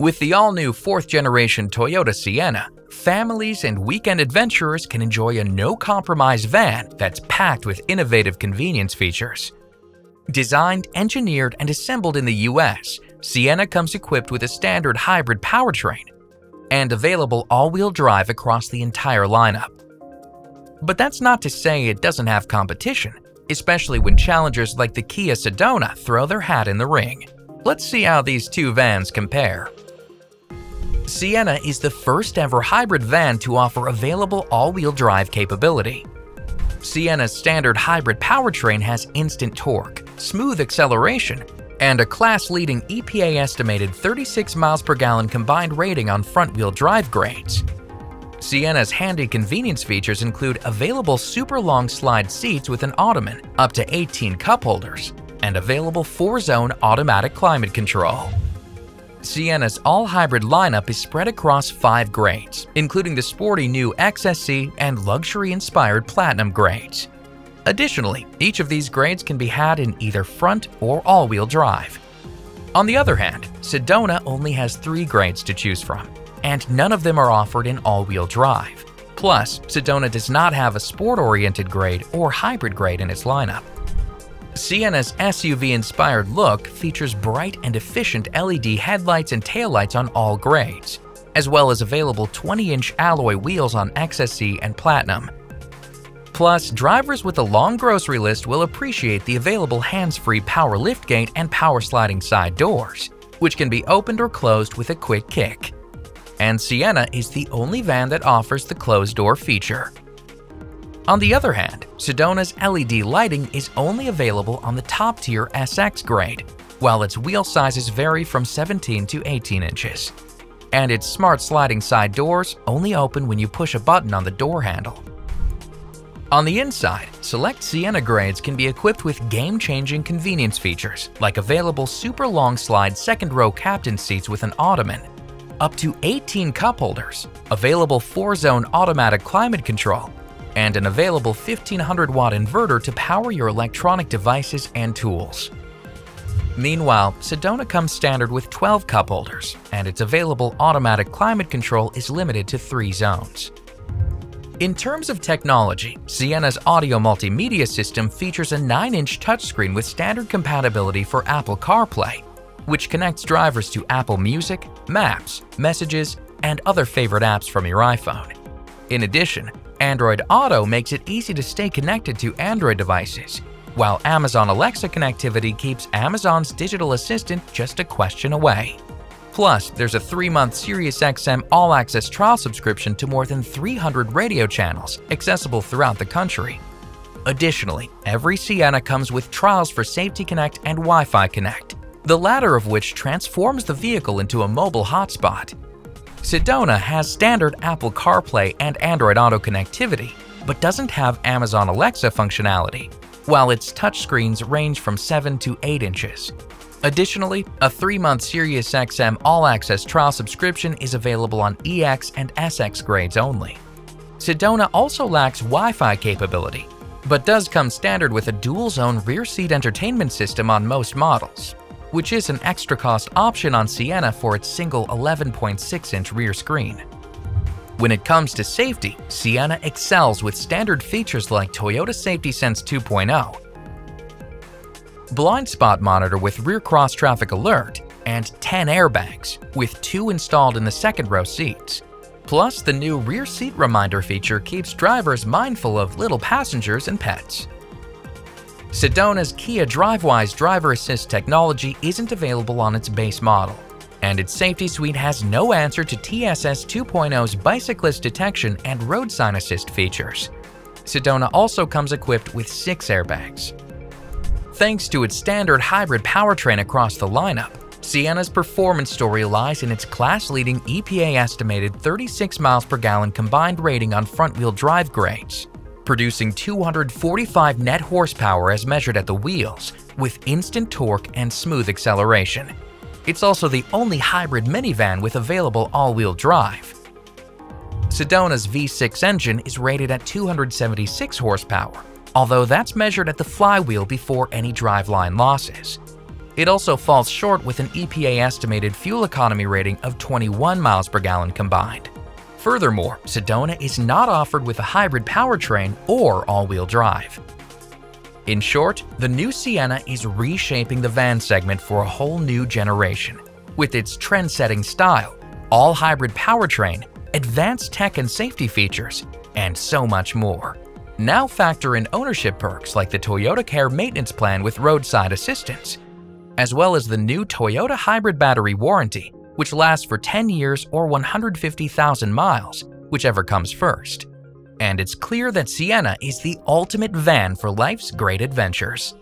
With the all-new 4th generation Toyota Sienna, families and weekend adventurers can enjoy a no-compromise van that's packed with innovative convenience features. Designed, engineered, and assembled in the US, Sienna comes equipped with a standard hybrid powertrain and available all-wheel drive across the entire lineup. But that's not to say it doesn't have competition, especially when challengers like the Kia Sedona throw their hat in the ring. Let's see how these two vans compare. Sienna is the first-ever hybrid van to offer available all-wheel drive capability. Sienna's standard hybrid powertrain has instant torque, smooth acceleration, and a class-leading EPA-estimated 36 miles per gallon combined rating on front-wheel drive grades. Sienna's handy convenience features include available super-long slide seats with an ottoman, up to 18 cup holders, and available 4-zone automatic climate control. Sienna's all-hybrid lineup is spread across 5 grades, including the sporty new XSC and luxury-inspired Platinum grades. Additionally, each of these grades can be had in either front or all-wheel drive. On the other hand, Sedona only has 3 grades to choose from, and none of them are offered in all-wheel drive. Plus, Sedona does not have a sport-oriented grade or hybrid grade in its lineup. Sienna's SUV-inspired look features bright and efficient LED headlights and taillights on all grades, as well as available 20-inch alloy wheels on XSC and Platinum. Plus, drivers with a long grocery list will appreciate the available hands-free power liftgate and power sliding side doors, which can be opened or closed with a quick kick. And Sienna is the only van that offers the closed-door feature. On the other hand, Sedona's LED lighting is only available on the top-tier SX grade, while its wheel sizes vary from 17 to 18 inches. And its smart sliding side doors only open when you push a button on the door handle. On the inside, select Sienna grades can be equipped with game-changing convenience features, like available super-long slide second-row captain seats with an ottoman, up to 18 cup holders, available 4-zone automatic climate control, and an available 1500-watt inverter to power your electronic devices and tools. Meanwhile, Sedona comes standard with 12 cup holders, and its available automatic climate control is limited to 3 zones. In terms of technology, Sienna's audio multimedia system features a 9-inch touchscreen with standard compatibility for Apple CarPlay, which connects drivers to Apple Music, Maps, Messages, and other favorite apps from your iPhone. In addition, Android Auto makes it easy to stay connected to Android devices, while Amazon Alexa connectivity keeps Amazon's digital assistant just a question away. Plus, there's a 3-month SiriusXM all-access trial subscription to more than 300 radio channels accessible throughout the country. Additionally, every Sienna comes with trials for Safety Connect and Wi-Fi Connect, the latter of which transforms the vehicle into a mobile hotspot. Sedona has standard Apple CarPlay and Android Auto connectivity, but doesn't have Amazon Alexa functionality, while its touchscreens range from 7 to 8 inches. Additionally, a 3-month SiriusXM all-access trial subscription is available on EX and SX grades only. Sedona also lacks Wi-Fi capability, but does come standard with a dual-zone rear seat entertainment system on most models, which is an extra-cost option on Sienna for its single 11.6-inch rear screen. When it comes to safety, Sienna excels with standard features like Toyota Safety Sense 2.0, blind spot monitor with rear cross-traffic alert, and 10 airbags, with 2 installed in the second-row seats. Plus, the new rear seat reminder feature keeps drivers mindful of little passengers and pets. Sedona's Kia DriveWise driver assist technology isn't available on its base model, and its safety suite has no answer to TSS 2.0's bicyclist detection and road sign assist features. Sedona also comes equipped with 6 airbags. Thanks to its standard hybrid powertrain across the lineup, Sienna's performance story lies in its class-leading EPA-estimated 36 miles per gallon combined rating on front-wheel drive grades, producing 245 net horsepower as measured at the wheels, with instant torque and smooth acceleration. It's also the only hybrid minivan with available all-wheel drive. Sedona's V6 engine is rated at 276 horsepower, although that's measured at the flywheel before any driveline losses. It also falls short with an EPA-estimated fuel economy rating of 21 miles per gallon combined. Furthermore, Sedona is not offered with a hybrid powertrain or all-wheel drive. In short, the new Sienna is reshaping the van segment for a whole new generation. With its trend-setting style, all-hybrid powertrain, advanced tech and safety features, and so much more. Now factor in ownership perks like the ToyotaCare maintenance plan with roadside assistance, as well as the new Toyota Hybrid Battery Warranty, which lasts for 10 years or 150,000 miles, whichever comes first. And it's clear that Sienna is the ultimate van for life's great adventures.